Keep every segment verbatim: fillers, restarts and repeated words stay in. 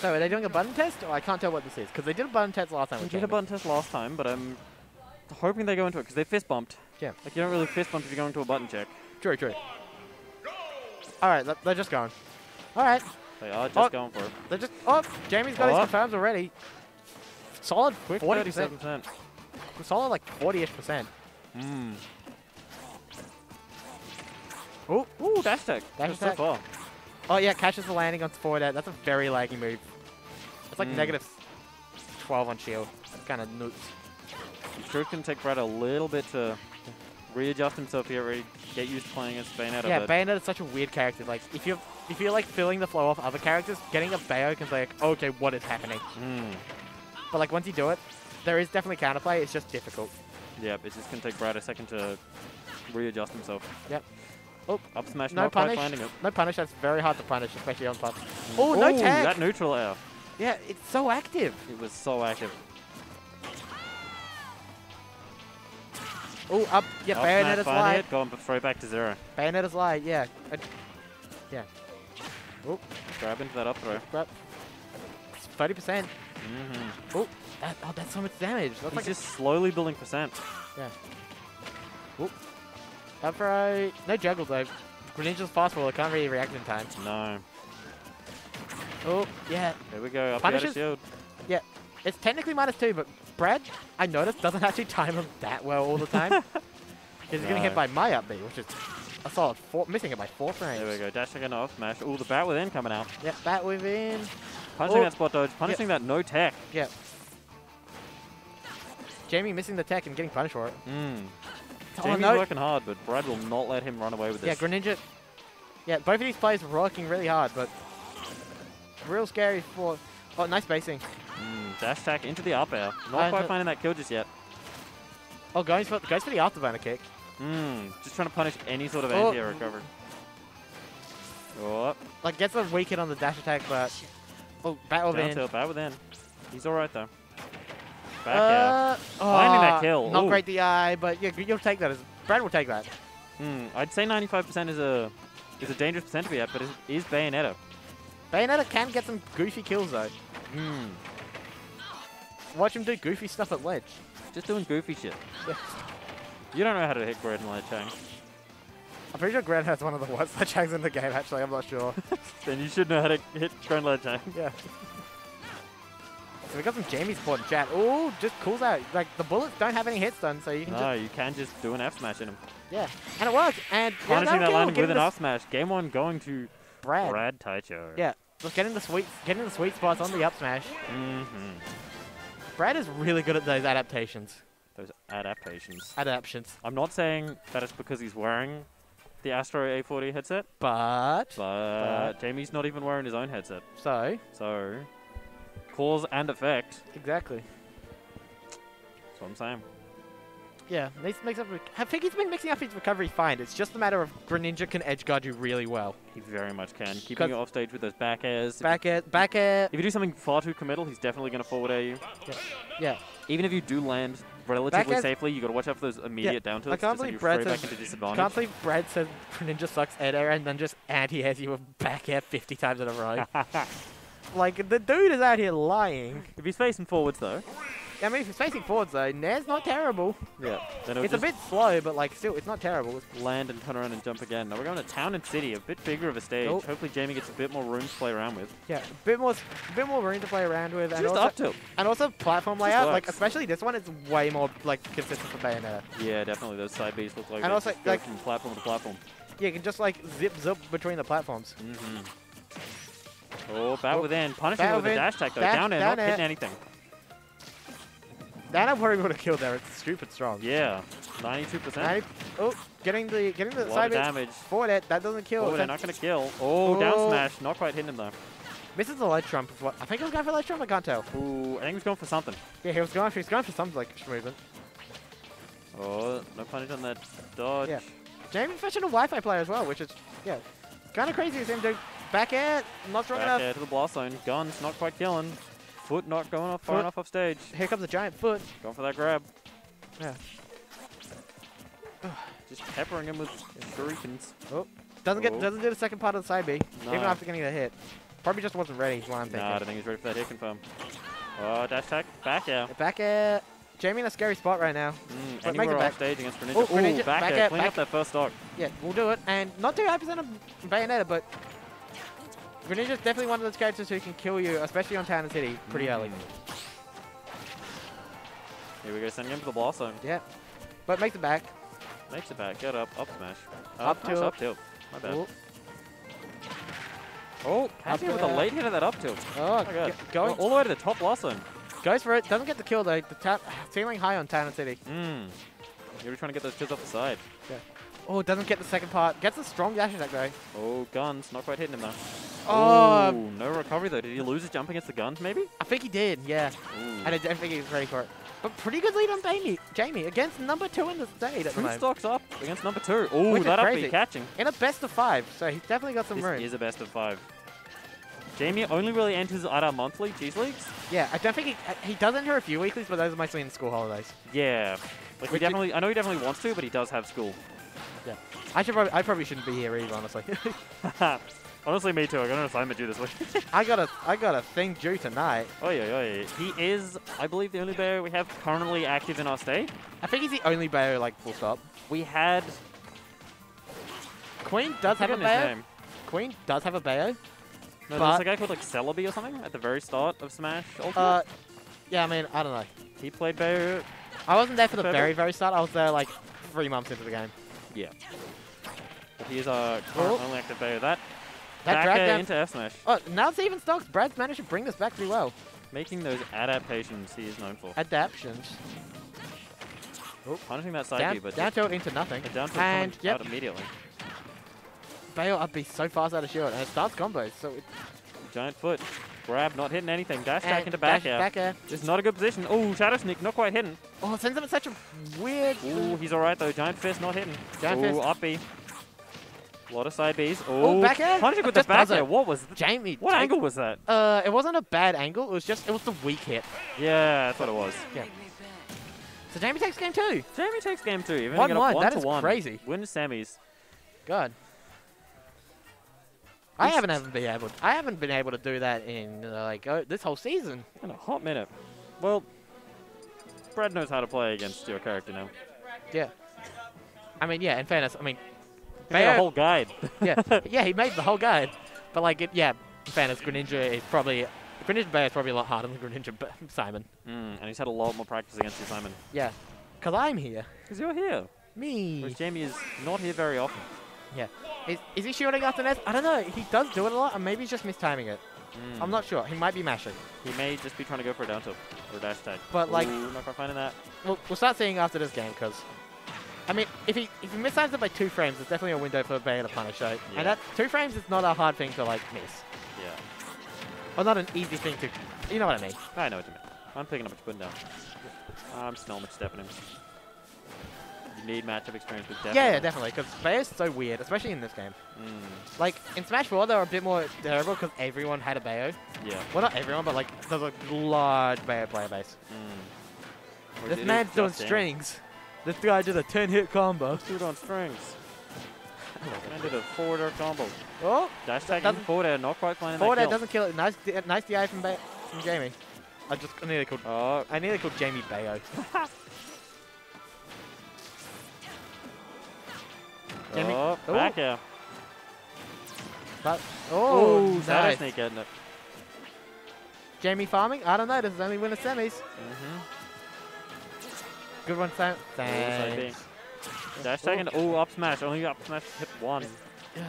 So are they doing a button test? Or I can't tell what this is, because they did a button test last time. They did a button test last time, but I'm hoping they go into it, because they fist bumped. Yeah. Like, you don't really fist bump if you're going to a button check. True, true. Alright, they're just going. Alright. They are just oh, going for it. They're just... Oh, Jamie's got oh, his confirms already. Solid quick forty percent. thirty-seven percent. Solid, like, forty-ish percent. Mm. Ooh, ooh, dash tech. Dash tech. So far. Oh, yeah, catches the landing on forward air. That's a very laggy move. It's like mm. negative twelve on shield. That's kind of noots. Sure, can take Brad a little bit to readjust himself here, really get used to playing as Bayonetta. Yeah, Bayonetta is such a weird character. Like, if you're, if you're like, filling the flow off other characters, getting a Bayo can be like, okay, what is happening? Mm. But, like, once you do it, there is definitely counterplay. It's just difficult. Yeah, it just can take Brad a second to readjust himself. Yep. Oh, up smash, no punish. Landing it. No punish, that's very hard to punish, especially on pop. Mm. Oh, no tag! That neutral air. Yeah, it's so active. It was so active. Oh, up. Yeah, up Bayonetta's light. Go and throw back to zero. Bayonetta's light, yeah. I, yeah. Oh. Grab into that up throw. Grab. thirty percent. Mm-hmm. Oh, that, oh, that's so much damage. That's He's like just slowly building percent. Yeah. Oh. Up throw. No juggle, though. Greninja's fast roller. Can't really react in time. No. Oh, yeah. There we go. Up the outer shield. Yeah. It's technically minus two, but Brad, I noticed, doesn't actually time him that well all the time. Because he's no. getting hit by my up B, which is a solid four, missing it by four frames. There we go. Dashing and off, smash. Ooh, the bat within coming out. Yep, bat within. Punishing oh. that spot dodge, punishing yep. that no tech. Yep. Jamie missing the tech and getting punished for it. Mm. Oh, Jamie's no. working hard, but Brad will not let him run away with this. Yeah, Greninja. Yeah, both of these players are working really hard, but real scary for. Oh, nice spacing. Mm, dash attack into the up air. Not I quite finding that kill just yet. Oh, goes for, goes for the afterburner kick. Mm, just trying to punish any sort of oh. anti-air recovery. Oh. Like, gets a weak hit on the dash attack, but... Oh, bat within. Bat within. He's alright, though. Back uh, out. Oh, finding that kill. Not Ooh. great D I, but yeah, you'll take that. As, Brad will take that. Mm, I'd say ninety-five percent is a is a dangerous percent to be at, but it is Bayonetta. Bayonetta can get some goofy kills, though. Hmm. Watch him do goofy stuff at ledge. Just doing goofy shit. You don't know how to hit Gren ledge hang. I'm pretty sure Gren has one of the worst ledge hangs in the game, actually. I'm not sure. Then you should know how to hit Gren ledge hang. Yeah. So we got some Jamie support in chat. Ooh, just cools out. Like, the bullets don't have any hits done, so you can no, just... No, you can just do an F smash in him. Yeah. And it works. And... Punishing that line with an F smash. Game one going to... Brad. Brad Taicho. Yeah. Just getting the sweet, getting the sweet spots on the up smash. Mm-hmm. Brad is really good at those adaptations. Those adaptations. Adaptions. I'm not saying that it's because he's wearing the Astro A forty headset. But. But. but. Jamie's not even wearing his own headset. So. So. Cause and effect. Exactly. That's what I'm saying. Yeah, makes up. I think he's been mixing up his recovery fine. It's just a matter of Greninja can edge guard you really well. He very much can. Keeping you off stage with those back airs. Back air, back air. If you do something far too committal, he's definitely going to forward air you. Yeah. yeah. Even if you do land relatively safely, you got to watch out for those immediate yeah. down tilts. I can't believe Brad says. Can't believe Brad says Greninja sucks air air and then just anti-airs you with back air fifty times in a row. Like, the dude is out here lying. If he's facing forwards though. I mean, if it's facing forwards though, Nair's not terrible. Yeah. Then it it's a bit slow, but like still, it's not terrible. It's land and turn around and jump again. Now we're going to Town and City, a bit bigger of a stage. Oh. Hopefully Jamie gets a bit more room to play around with. Yeah, a bit more, a bit more room to play around with. And just also, up tilt. And also platform layout, like especially this one, it's way more like consistent for Bayonetta. Yeah, definitely. Those side Bs look like. And also, like from platform to platform. Yeah, you can just like zip zip between the platforms. Mm-hmm. Oh, bat oh. within, punishing bat it with within. a dash attack though. Dash, down air, not hitting anything. That I probably would have killed there. It's stupid strong. Yeah, ninety-two percent. Oh, getting the getting the side damage for that. That doesn't kill. Oh, they're not gonna kill. Oh, oh, down smash, not quite hitting him though. Misses the ledge trump. I think he was going for ledge trump. I can't tell. Ooh, I think he was going for something. Yeah, he was going for he's going for something like movement. Oh, no punish on that dodge. Yeah, Jamie professional Wi-Fi player as well, which is yeah, kind of crazy. Him doing back air, not strong back enough. Back air to the blast zone. Guns, not quite killing. Foot not going off far foot. enough off stage. Here comes the giant foot. Going for that grab. Yeah. Just peppering him with shurikens. Oh. Doesn't oh. get doesn't do the second part of the side B. No. Even after getting the hit. Probably just wasn't ready, is what I'm thinking. Nah, I don't think he's ready for that hit confirm. Oh, dash tech. Back air. Back air. Jamie in a scary spot right now. Mm, but make it back. Stage against Greninja. Ooh, Greninja. Ooh, back, back air. Clean back up that first stock. Yeah, we'll do it. And not too high percent of Bayonetta, but Greninja's definitely one of those characters who can kill you, especially on Town and City, pretty mm. early. Here we go, sending him to the blast zone. Yeah. But makes it back. Makes it back. Get up. Up smash. Up, up tilt. Up tilt. My bad. Ooh. Oh, catching with a late hit of that up tilt. Oh, oh God. Going all the way to the top last zone. Goes for it. Doesn't get the kill though. The tap ceiling high on Town and City. Mm. You're trying to get those kills off the side. Yeah. Oh, doesn't get the second part. Gets a strong dash attack though. Oh, guns. Not quite hitting him though. Oh, Ooh, no recovery though. Did he lose his jump against the guns maybe? I think he did, yeah. Ooh. And I don't think he was ready for it. But pretty good lead on Jamie. Jamie against number two in the state at the moment. Two stocks up against number two. Oh, that up be catching. In a best of five, so he's definitely got some room. This is a best of five. Jamie only really enters at our monthly cheese leagues. Yeah, I don't think he he does enter a few weeklies, but those are mostly in school holidays. Yeah, like we definitely. I know he definitely wants to, but he does have school. Yeah, I should. Probably, I probably shouldn't be here either, honestly. Honestly, me too. I got an assignment due this week. I got a I got a thing due tonight. Oh yeah, yeah. He is, I believe, the only Bayo we have currently active in our state. I think he's the only Bayo, like full stop. We had Queen does have a Bayo. Queen does have a Bayo. No, there's a guy called like Celebi or something at the very start of Smash Ultimate. Uh, yeah, I mean, I don't know. He played Bayo. I wasn't there for the very very start. I was there like three months into the game. Yeah. But he is our current only active Bayo. That. That back air into F smash. Oh, now it's even stocks. Brad's managed to bring this back pretty well. Making those adaptations he is known for. Adaptions. Oh, punishing that side down, view, but down tilt into nothing. Down tilt and yep. out immediately. Bayo up be so fast out of shield, and it starts combos. So it giant foot grab, not hitting anything. Dash attack into back air. Back air. Just not a good position. Oh, shadow sneak, not quite hitting. Oh, it sends him in such a weird. Oh, he's all right though. Giant fist, not hitting. Giant fist. Oh, up B. A lot of side Bs. Oh, back air. Punishing with the back air. What was that? Jamie. What angle was that? Uh, it wasn't a bad angle. It was just, it was the weak hit. Yeah, that's what it was. Yeah. So Jamie takes game two. Jamie takes game two. Even one one. That is crazy. Win semis. God. I haven't, haven't been able. I haven't been able to do that in uh, like uh, this whole season. In a hot minute. Well, Brad knows how to play against your character now. Yeah. I mean, yeah. In fairness, I mean. He made a whole guide. yeah, yeah, he made the whole guide. But like, it, yeah, fairness, Greninja is probably Greninja Bay is probably a lot harder than Greninja B Simon. Mm, and he's had a lot more practice against you, Simon. Yeah, because I'm here. Because you're here. Me. Whereas Jamie is not here very often. Yeah. Is, is he shielding after Ness? I don't know. He does do it a lot, and maybe he's just mistiming it. Mm. I'm not sure. He might be mashing. He may just be trying to go for a down tilt or a dash tag. But Ooh, like, I'm not quite finding that. We'll, we'll start seeing after this game, because. I mean, if he if he mistimes it by two frames, there's definitely a window for Bayo to punish, so yeah. And that two frames is not a hard thing to like miss. Yeah. Or not an easy thing to, you know what I mean. I know what you mean. I'm picking up what you're putting down. I'm still stepping him. You need matchup experience with definitely. Yeah, yeah, definitely, because Bayo's so weird, especially in this game. Mm. Like in Smash four, they were a bit more terrible because everyone had a Bayo. Yeah. Well, not everyone, but like there's a large Bayo player base. Mm. This man's doing strings. This guy did a ten hit combo. Let's do it on strings. I did a forward air combo. Oh! Dash tag in forward air, not quite finding that kill. Forward air doesn't kill it. Nice, nice D I from, ba from Jamie. I just I nearly called. Oh. I nearly called Jamie Bayo. Jamie. Oh, back air. But oh, nice. That is neat, isn't it? Jamie farming? I don't know. This is only winner semis. Mm-hmm. Good one, Sam. Thanks. Dash tag and oh, up smash. Only up smash hit one. Yeah.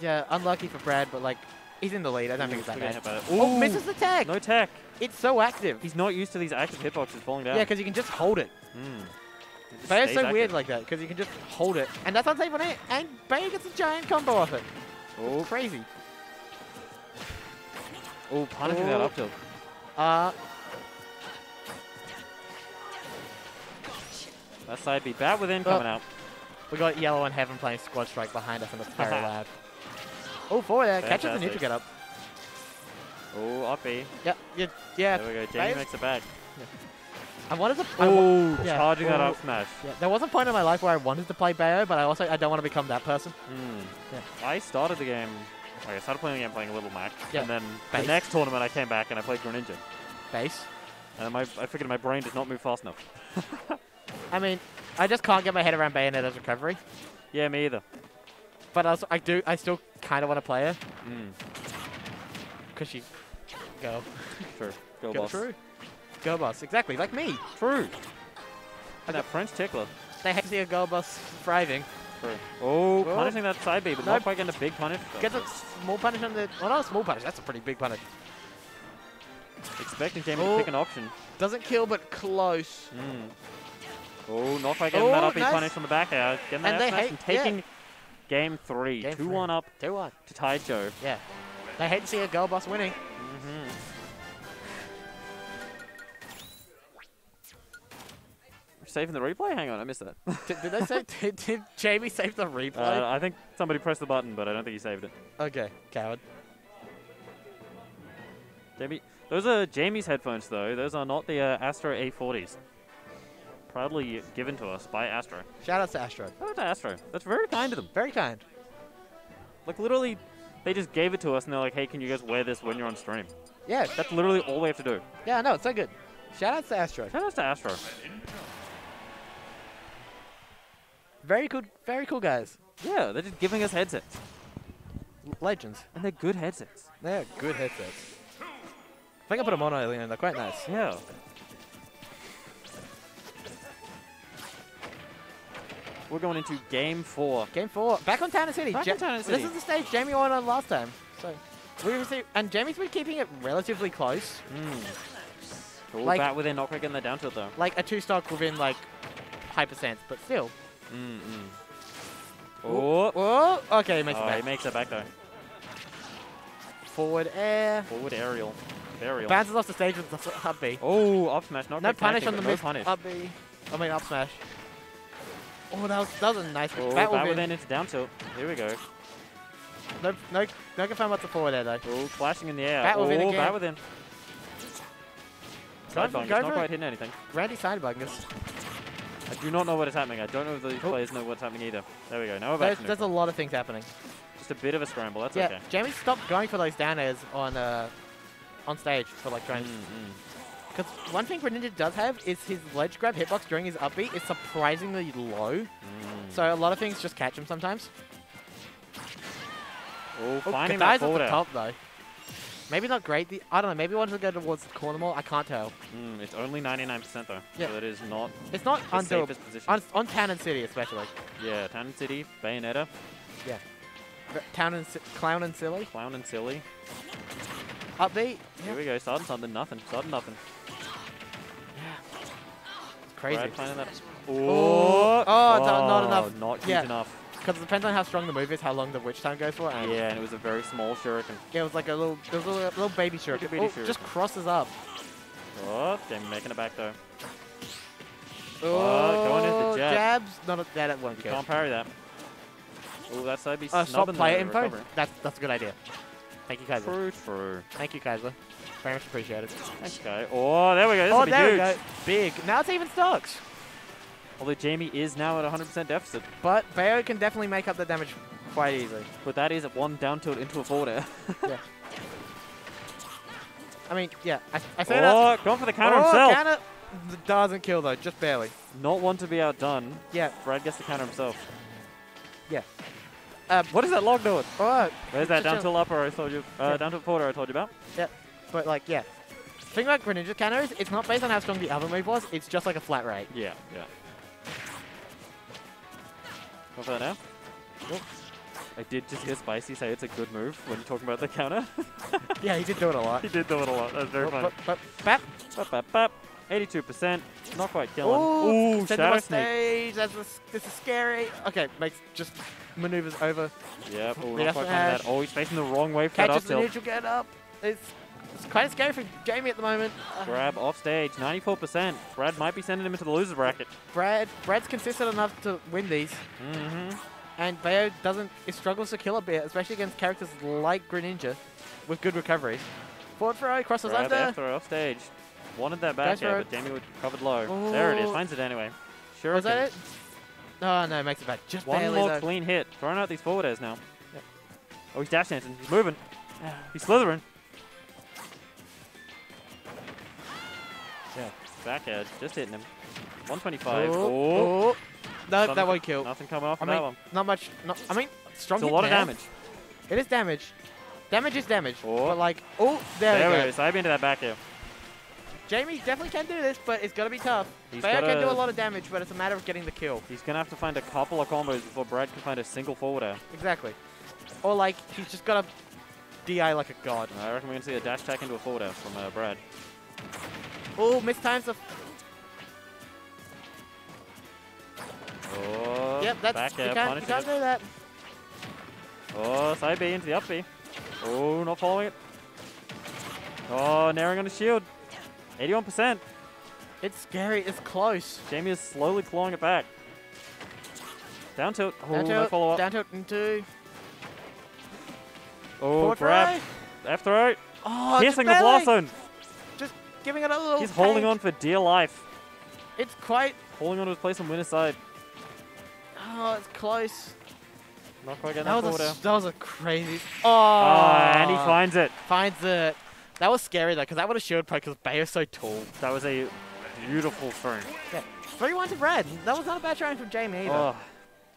Yeah, unlucky for Brad, but like, he's in the lead. I don't Ooh, think it's that bad. Oh, misses the tech. No tech. It's so active. He's not used to these active hitboxes falling down. Yeah, because you can just hold it. Mm. Bayo's so active. Weird like that, because you can just hold it. And that's unsafe on it. And Bayo gets a giant combo off it. Oh, it's crazy. Oh, punishing oh. that up tilt. Uh. That side B, bat within oh. coming out. We got Yellow and Heaven playing Squad Strike behind us in the very lab. Oh, forward air, catches the neutral get up. Oh, up B. Yeah, yeah, yeah. There we go, Jamie makes it back. Yeah. I wanted to. Oh, yeah. charging oh. that up smash. Yeah. There was a point in my life where I wanted to play Bayo, but I also I don't want to become that person. Mm. Yeah. I started the game Okay, I started playing again, playing Little Mac. Yep. And then Base. The next tournament I came back and I played Greninja. Base. And my, I figured my brain did not move fast enough. I mean, I just can't get my head around Bayonetta's recovery. Yeah, me either. But also, I do. I still kind of want to play her. Mm. Cause she, go. True. Girl, Girl boss. True. Girl boss. Exactly. Like me. True. And that French tickler. They hate to see a girl boss thriving. True. Oh, well, punishing that side B, but nope. Not quite getting a big punish. Gets a small punish on the. Well, not a small punish. That's a pretty big punish. Expecting Jamie oh. to pick an option. Doesn't kill, but close. Mm. Oh, not by getting oh, that up. He's nice. Punished from the back out. Getting that and, hate, and taking yeah. game three. Game two three. one up. Two one to Taicho. Yeah. They hate to see a girl boss winning. Mm-hmm. Saving the replay? Hang on, I missed that. did, did they say? Did, did Jamie save the replay? Uh, I think somebody pressed the button, but I don't think he saved it. Okay, coward. Jamie, those are Jamie's headphones, though. Those are not the uh, Astro A forties. Proudly given to us by Astro. Shout out to Astro. Shout out to Astro. That's very kind of them. Very kind. Like, literally, they just gave it to us and they're like, hey, can you guys wear this when you're on stream? Yeah. That's literally all we have to do. Yeah, no, it's so good. Shout out to Astro. Shout out to Astro. Very good, very cool guys. Yeah, they're just giving us headsets. Legends. And they're good headsets. They're good headsets. I think I put them on earlier and they're quite nice. Yeah. We're going into game four. Game four. Back on Town and City. Back on Town and City. This is the stage Jamie won on last time. So we received, and Jamie's been keeping it relatively close. Mm. Cool. Like, bat within not quick in the down tilt though. Like a two stock within like high percent, but still. Mm mm. Oh. Oh. Okay, he makes oh, it back. He makes it back though. Forward air. Forward aerial. Aerial. Bounces off the stage with the up B. Oh, up smash. Not no punish on the move. No up B. I mean up smash. Oh, that was, that was a nice one. Oh, that will then into down tilt. Here we go. No, no, no confirm what's the forward there though. Oh, flashing in the air. That will win again. That will win. Sidebungus. Not quite hitting anything. Randy sidebungus. I do not know what is happening. I don't know if these oh. players know what's happening either. There we go. Now we're back. There's, there's a lot of things happening. Just a bit of a scramble. That's yeah, okay. Jamie stopped going for those down airs on uh, on stage for like trying. Because one thing Greninja does have is his ledge grab hitbox during his upbeat is surprisingly low. Mm. So a lot of things just catch him sometimes. Oh, oh finding that forward air. Top though. Maybe not great. The, I don't know. Maybe he wants to go towards the corner more. I can't tell. Mm, it's only ninety-nine percent though. Yeah. So it is not It's not the safest position. On, on Town and City especially. Yeah, Town and City, Bayonetta. Yeah. Town and si Clown and Silly. Clown and Silly. Upbeat. Here yeah. we go. Starting something. Nothing. Starting nothing. Crazy. That. Oh, oh, oh not enough. Not huge yeah. enough. Because it depends on how strong the move is, how long the witch time goes for. And yeah, and it was a very small shuriken. Yeah, it was like a little, it was a little, little baby shuriken. Little baby oh, shuriken. Just crosses up. Oh, Jamie making it back though. Oh, oh going into the jab. Jabs. Not a, that won't kill. Can't parry that. Oh, that's that'd be uh, stop player info. Recovery. That's that's a good idea. Thank you, Kaiser. True, true. Thank you, Kaiser. Very much appreciated. Thanks, guys. Oh, there we go. This oh, will be there huge. We go. Big. Now it's even stocks. Although Jamie is now at one hundred percent deficit. But Bayo can definitely make up the damage quite easily. But that is at one down tilt into a forward air. yeah. I mean, yeah. I, I say oh, gone for the counter oh, himself. Counter doesn't kill, though. Just barely. Not one to be outdone. Yeah. Brad gets the counter himself. Yeah. Um, what is that log doing? Oh, Where's that down tilt upper I told you, uh, yeah. down tilt forward I told you about? Yeah. But like, yeah. The thing about Greninja counter is, it's not based on how strong the other move was, it's just like a flat rate. Yeah, yeah. What's that now? Oh. I did just hear Spicy say it's a good move when you're talking about the counter. yeah, he did do it a lot. He did do it a lot. That was very oh, funny. Bap, bap, bap, bap, bap. eighty-two percent. Not quite killing. Ooh, Ooh Shadow Sneak. That's a, this is scary. Okay, makes just maneuvers over. Yeah, oh, not quite coming that. Oh, he's facing the wrong way for that up tilt. Catches the neutral get up. It's... It's kind of scary for Jamie at the moment. Grab off stage, ninety-four percent. Brad might be sending him into the loser bracket. Brad, Brad's consistent enough to win these. Mm-hmm. And Bayo doesn't, it struggles to kill a bit, especially against characters like Greninja with good recovery. Forward throw, crosses Grab under. Throw off stage. Wanted that back there, but Jamie covered low. Ooh. There it is, finds it anyway. Sure. Was that it? Oh no, makes it back. Just One barely, more though. Clean hit. Throwing out these forward airs now. Oh, he's dash dancing. He's moving. He's slithering. Yeah. Back air, just hitting him. one twenty-five. Oh. Oh. No, something, that won't kill. Nothing coming off I mean, that one. Not much. Not, I mean, strong. It's a lot now. of damage. It is damage. Damage is damage. Oh. But like, oh, there, there we go. There it is. I've been to that back air. Jamie definitely can do this, but it's going to be tough. Bayo can do a lot of damage, but it's a matter of getting the kill. He's going to have to find a couple of combos before Brad can find a single forward air. Exactly. Or like, he's just got to D I like a god. I reckon we're going to see a dash attack into a forward air from uh, Brad. Oh, mistimes the... Oh, yep, that's... Back air, you can't, you can't do that. Oh, side B into the up B. Oh, not following it. Oh, narrowing on the shield. eighty-one percent. It's scary. It's close. Jamie is slowly clawing it back. Down tilt. Oh, down tilt. No follow up. Down tilt into... Oh, grab. F throw. Oh, piercing the blast zone. Just giving it a little... He's holding on for dear life. It's quite... Holding on to his place on winner's side. Oh, it's close. Not quite getting that forward air. That was a crazy... Oh. Oh, and he finds it. Finds it. That was scary though, because that would have shield poke because Bayo's so tall. That was a beautiful throw. Yeah. three one to Brad. That was not a bad try from Jamie either. Oh,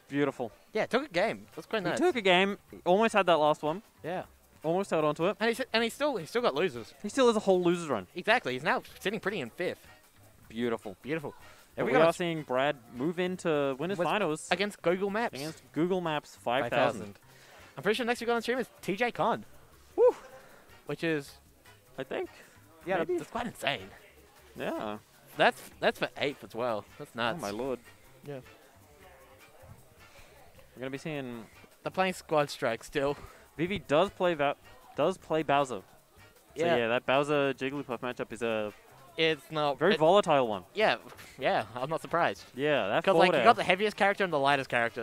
beautiful. Yeah, it took a game. That's quite nice. He took a game. Almost had that last one. Yeah. Almost held on to it. And he and he still he still got losers. He still has a whole losers run. Exactly. He's now sitting pretty in fifth. Beautiful. Beautiful. And we, we are seeing Brad move into winners finals against Google Maps. Against Google Maps five thousand. I'm pretty sure next week on the stream is T J Khan. Woo. Which is. I think. Yeah, maybe. That's quite insane. Yeah. That's that's for eighth as well. That's nuts. Oh my lord. Yeah. We're gonna be seeing. They're playing Squad Strike still. Vivi does play that does play Bowser. Yeah. So yeah, that Bowser Jigglypuff matchup is a. It's not very it, volatile one. Yeah, yeah. I'm not surprised. Yeah, that's because like you got the heaviest character and the lightest character.